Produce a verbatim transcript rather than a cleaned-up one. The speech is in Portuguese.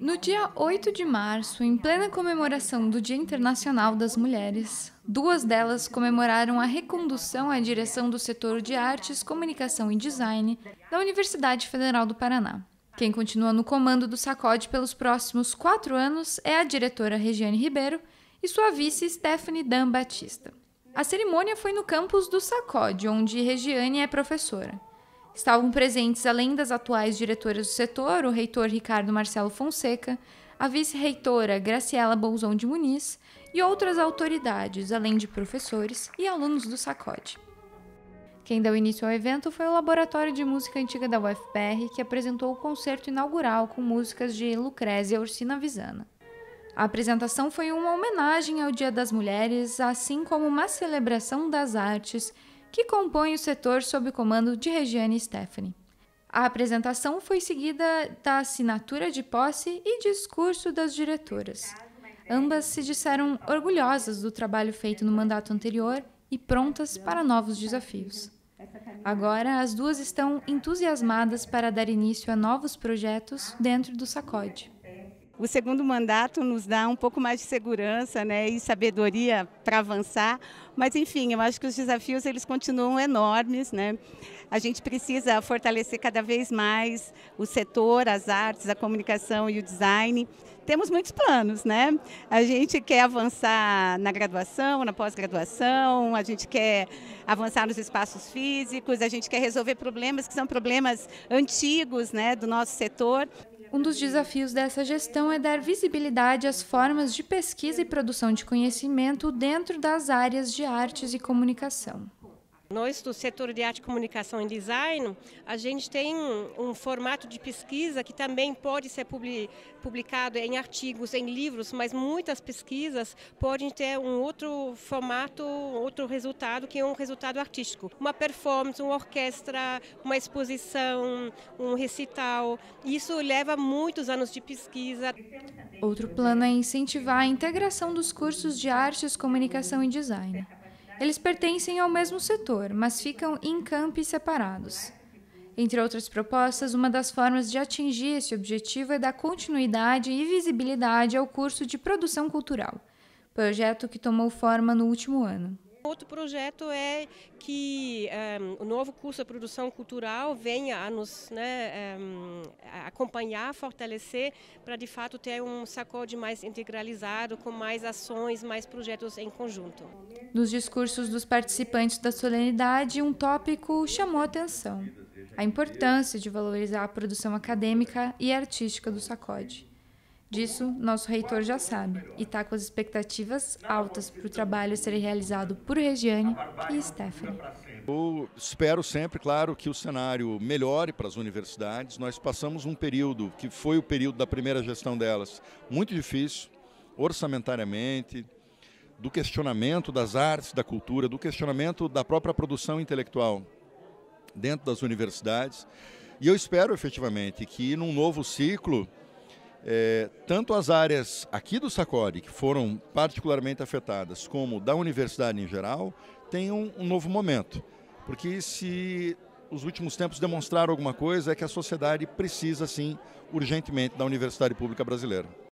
No dia oito de março, em plena comemoração do Dia Internacional das Mulheres, duas delas comemoraram a recondução à direção do setor de Artes, Comunicação e Design da Universidade Federal do Paraná. Quem continua no comando do SACOD pelos próximos quatro anos é a diretora Regiane Ribeiro e sua vice Stephanie Batista. A cerimônia foi no campus do SACOD, onde Regiane é professora. Estavam presentes, além das atuais diretoras do setor, o reitor Ricardo Marcelo Fonseca, a vice-reitora Graciela Bolzão de Muniz e outras autoridades, além de professores e alunos do SACOD. Quem deu início ao evento foi o Laboratório de Música Antiga da U F P R, que apresentou o concerto inaugural com músicas de Lucrezia e Orsina Visana. A apresentação foi uma homenagem ao Dia das Mulheres, assim como uma celebração das artes que compõe o setor sob o comando de Regiane e Stephanie. A apresentação foi seguida da assinatura de posse e discurso das diretoras. Ambas se disseram orgulhosas do trabalho feito no mandato anterior e prontas para novos desafios. Agora, as duas estão entusiasmadas para dar início a novos projetos dentro do SACOD. O segundo mandato nos dá um pouco mais de segurança, né, e sabedoria para avançar, mas enfim, eu acho que os desafios eles continuam enormes, né? A gente precisa fortalecer cada vez mais o setor, as artes, a comunicação e o design. Temos muitos planos, né? A gente quer avançar na graduação, na pós-graduação, a gente quer avançar nos espaços físicos, a gente quer resolver problemas que são problemas antigos, né, do nosso setor. Um dos desafios dessa gestão é dar visibilidade às formas de pesquisa e produção de conhecimento dentro das áreas de artes e comunicação. Nós, do setor de arte, comunicação e design, a gente tem um, um formato de pesquisa que também pode ser publicado em artigos, em livros, mas muitas pesquisas podem ter um outro formato, outro resultado, que é um resultado artístico. Uma performance, uma orquestra, uma exposição, um recital. Isso leva muitos anos de pesquisa. Outro plano é incentivar a integração dos cursos de artes, comunicação e design. Eles pertencem ao mesmo setor, mas ficam em campi separados. Entre outras propostas, uma das formas de atingir esse objetivo é dar continuidade e visibilidade ao curso de produção cultural, projeto que tomou forma no último ano. Outro projeto é que um, o novo curso de produção cultural venha a nos né, um, acompanhar, fortalecer, para de fato ter um SACOD mais integralizado, com mais ações, mais projetos em conjunto. Nos discursos dos participantes da solenidade, um tópico chamou a atenção: a importância de valorizar a produção acadêmica e artística do SACOD. Disso, nosso reitor já sabe e está com as expectativas altas para o trabalho ser realizado por Regiane e Stephanie. Eu espero sempre, claro, que o cenário melhore para as universidades. Nós passamos um período, que foi o período da primeira gestão delas, muito difícil, orçamentariamente, do questionamento das artes, da cultura, do questionamento da própria produção intelectual dentro das universidades. E eu espero, efetivamente, que num novo ciclo, É, tanto as áreas aqui do SACOD, que foram particularmente afetadas, como da universidade em geral, tenham um novo momento. Porque se os últimos tempos demonstraram alguma coisa, é que a sociedade precisa, sim, urgentemente da universidade pública brasileira.